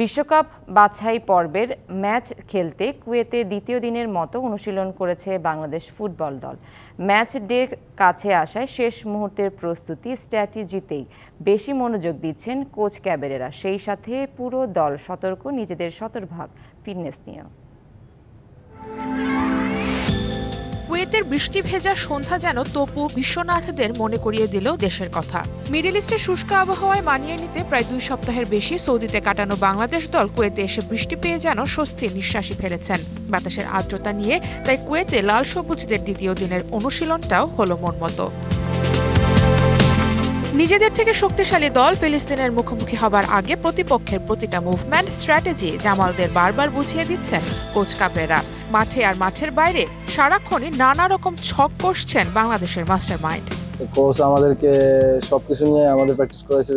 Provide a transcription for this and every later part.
বিশ্বকাপ বাছাই পর্বের ম্যাচ খেলতে কুয়েতে দ্বিতীয় দিনের মতো অনুশীলন করেছে বাংলাদেশ ফুটবল দল। ম্যাচ ডে কাছে আসায় শেষ মুহূর্তের প্রস্তুতি স্ট্র্যাটেজিতেই বেশি মনোযোগ দিচ্ছেন কোচ ক্যাবেরেরা। সেই সাথে পুরো দল সতর্ক, নিজেদের শতভাগ ফিটনেস নিয়ে। কুয়েতের বৃষ্টি ভেজা সন্ধ্যা যেন তপু বিশ্বনাথদের মনে করিয়ে দিল দেশের কথা। মিডল ইস্টের শুষ্ক আবহাওয়ায় মানিয়ে নিতে প্রায় 2 সপ্তাহের বেশি সৌদিতে কাটানো বাংলাদেশ দল কুয়েতে এসে বৃষ্টি পেয়ে যেন স্বস্তির নিঃশ্বাসই ফেলেছেন। বাতাসের আর্দ্রতা নিয়ে তাই কুয়েতে লাল সবুজদের দ্বিতীয় দিনের অনুশীলনটাও হলো মন মতো। নিজেদের থেকে শক্তিশালী দল ফিলিস্তিনের মুখোমুখি হবার আগে প্রতিপক্ষের প্রতিটা মুভমেন্ট, স্ট্র্যাটেজি জামালদের বারবার বুঝিয়ে দিচ্ছেন কোচ ক্যাবেরেরা। মাঠে আর মাঠের বাইরে সারাক্ষণই নানা রকম ছক কষছেন বাংলাদেশের মাস্টারমাইন্ড কোচ। আমাদেরকে সবকিছু নিয়ে আমাদের প্র্যাকটিস করেছে,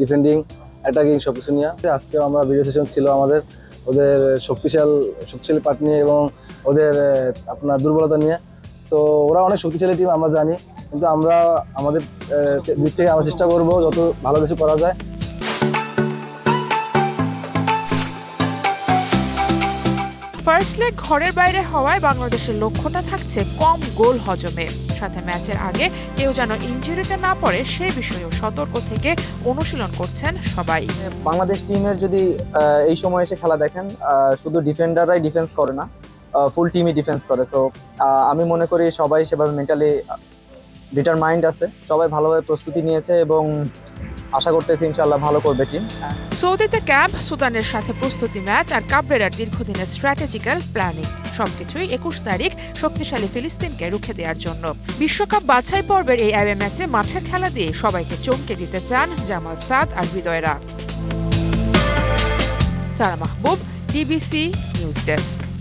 ডিফেন্ডিং, অ্যাটাকিং সবকিছু নিয়ে। আজকে আমরা ভিডিও সেশন ছিল আমাদের, ওদের শক্তিশালী পার্ট নিয়ে এবং ওদের আপনার দুর্বলতা নিয়ে। তো ওরা অনেক শক্তিশালী টিম আমরা জানি, কিন্তু আমরা আমাদের দিক থেকে আমরা চেষ্টা করব যত ভালো কিছু করা যায়। ফার্স্ট লেগ ঘরের বাইরে হওয়ায় বাংলাদেশের লক্ষ্যটা থাকছে কম গোল হজমে। সাথে ম্যাচের আগে কেউ যেন ইনজুরিতে না পড়ে সেই বিষয়েও সতর্ক থেকে অনুশীলন করছেন সবাই। বাংলাদেশ টিমের যদি এই সময় এসে খেলা দেখেন, শুধু ডিফেন্ডাররাই ডিফেন্স করে না, ফুল টিমই ডিফেন্স করে। সো আমি মনে করি সবাই সেভাবে মেন্টালি ডিটারমাইন্ড আছে, সবাই ভালোভাবে প্রস্তুতি নিয়েছে এবং আশা করতেছি ইনশাআল্লাহ ভালো করবে টিম। সৌদিতে ক্যাম্প, সুদানের সাথে প্রস্তুতি ম্যাচ আর ক্যাবেরেরার দীর্ঘদিনের স্ট্র্যাটেজিক্যাল প্ল্যানিং, সবকিছুই 21 তারিখ শক্তিশালী ফিলিস্তিনকে রুখে দেওয়ার জন্য। বিশ্বকাপ বাছাই পর্বের এই অ্যাওয়ে ম্যাচে মাঠে খেলা দিয়ে সবাইকে চমকে দিতে চান জামাল সাদ আর হৃদয়রা। Sara Mahbub, DBC news desk.